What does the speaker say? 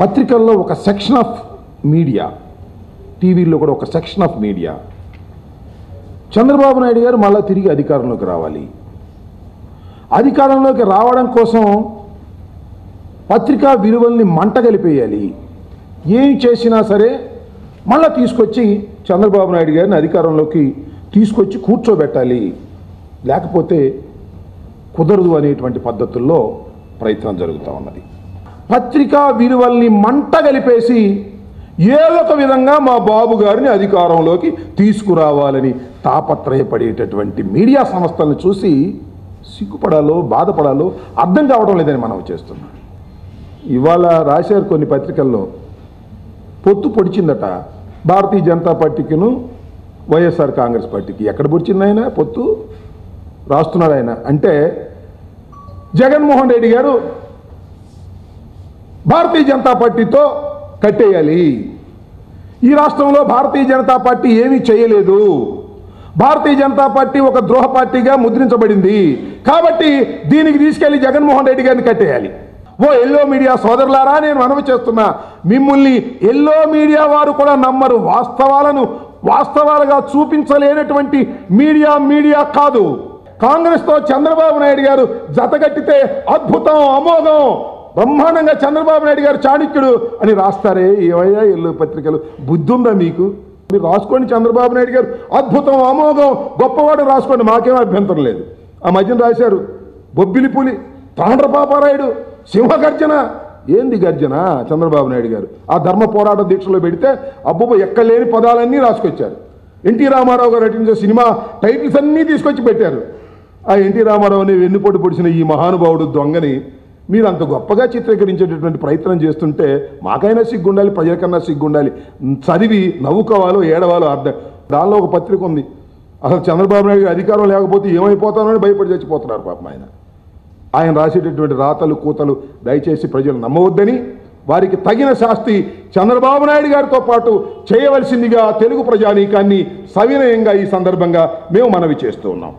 పత్రికల్లో ఒక section of media, టీవీలో కూడా ఒక section of media, Chandrababu Naidu గారు మళ్ళీ తిరిగి అధికారంలోకి రావాలి, అధికారంలోకి రావడం కోసం పత్రికా విలువల్ని మంటగలిపేయాలి, ఏం చేసినా సరే మళ్ళీ తీసుకొచ్చి చంద్రబాబు నాయుడు గారిని అధికారంలోకి తీసుకొచ్చి కూర్చోబెట్టాలి, లేకపోతే కుదరదు అనేటువంటి పద్ధతుల్లో ప్రయత్నం జరుగుతూ ఉన్నది. పత్రికా విలువల్ని మంటగలిపేసి ఏదో ఒక విధంగా మా బాబు గారిని అధికారంలోకి తీసుకురావాలని తాపత్రయపడేటటువంటి మీడియా సంస్థలను చూసి సిగ్గుపడాలో బాధపడాలో అర్థం కావడం లేదని మనం చేస్తున్నాం. ఇవాళ రాశారు కొన్ని పత్రికల్లో, పొత్తు పొడిచిందట భారతీయ జనతా పార్టీకిను వైఎస్ఆర్ కాంగ్రెస్ పార్టీకి. ఎక్కడ పొడిచింది ఆయన పొత్తు? రాస్తున్నాడు ఆయన, అంటే జగన్మోహన్ రెడ్డి గారు భారతీయ జనతా పార్టీతో కట్టేయాలి, ఈ రాష్ట్రంలో భారతీయ జనతా పార్టీ ఏమీ చేయలేదు, భారతీయ జనతా పార్టీ ఒక ద్రోహ పార్టీగా ముద్రించబడింది, కాబట్టి దీనికి తీసుకెళ్లి జగన్మోహన్ రెడ్డి గారిని కట్టేయాలి. ఓ ఎల్లో మీడియా సోదరులారా, నేను మనవి చేస్తున్నా, మిమ్మల్ని ఎల్లో మీడియా వారు కూడా నమ్మరు. వాస్తవాలను వాస్తవాలుగా చూపించలేనటువంటి మీడియా మీడియా కాదు. కాంగ్రెస్తో చంద్రబాబు నాయుడు గారు జతగట్టితే అద్భుతం, అమోఘం, బ్రహ్మాండంగా చంద్రబాబు నాయుడు గారు చాణక్యుడు అని రాస్తారే ఏవయ్యా ఎల్లో పత్రికలు, బుద్ధి ఉందా మీకు? మీరు రాసుకోండి, చంద్రబాబు నాయుడు గారు అద్భుతం, అమోఘం, గొప్పవాడు రాసుకోండి, మాకేం అభ్యంతరం లేదు. ఆ మధ్యన రాశారు బొబ్బిలి పులి, తాండ్రపాపారాయుడు, సింహగర్జన. ఏంది గర్జన? చంద్రబాబు నాయుడు గారు ఆ ధర్మ పోరాట దీక్షలో పెడితే అబ్బుబ ఎక్కలేని పదాలన్నీ రాసుకొచ్చారు. ఎన్టీ రామారావు గారు నటించే సినిమా టైటిల్స్ అన్నీ తీసుకొచ్చి పెట్టారు. ఆ ఎన్టీ రామారావుని వెన్నుపోటు పొడిచిన ఈ మహానుభావుడు దొంగని మీరు అంత గొప్పగా చిత్రీకరించేటటువంటి ప్రయత్నం చేస్తుంటే మాకైనా సిగ్గుండాలి, ప్రజలకన్నా సిగ్గుండాలి. చదివి నవ్వుకోవాలో ఏడవాలో అర్థం. దానిలో ఒక పత్రిక ఉంది, అసలు చంద్రబాబు నాయుడు అధికారం లేకపోతే ఏమైపోతానని భయపడి చచ్చిపోతున్నారు పాపం ఆయన. ఆయన రాసేటటువంటి రాతలు కూతలు దయచేసి ప్రజలు నమ్మవద్దని, వారికి తగిన శాస్తి చంద్రబాబు నాయుడు గారితో పాటు చేయవలసిందిగా తెలుగు ప్రజానీకాన్ని సవినయంగా ఈ సందర్భంగా మేము మనవి చేస్తూ ఉన్నాం.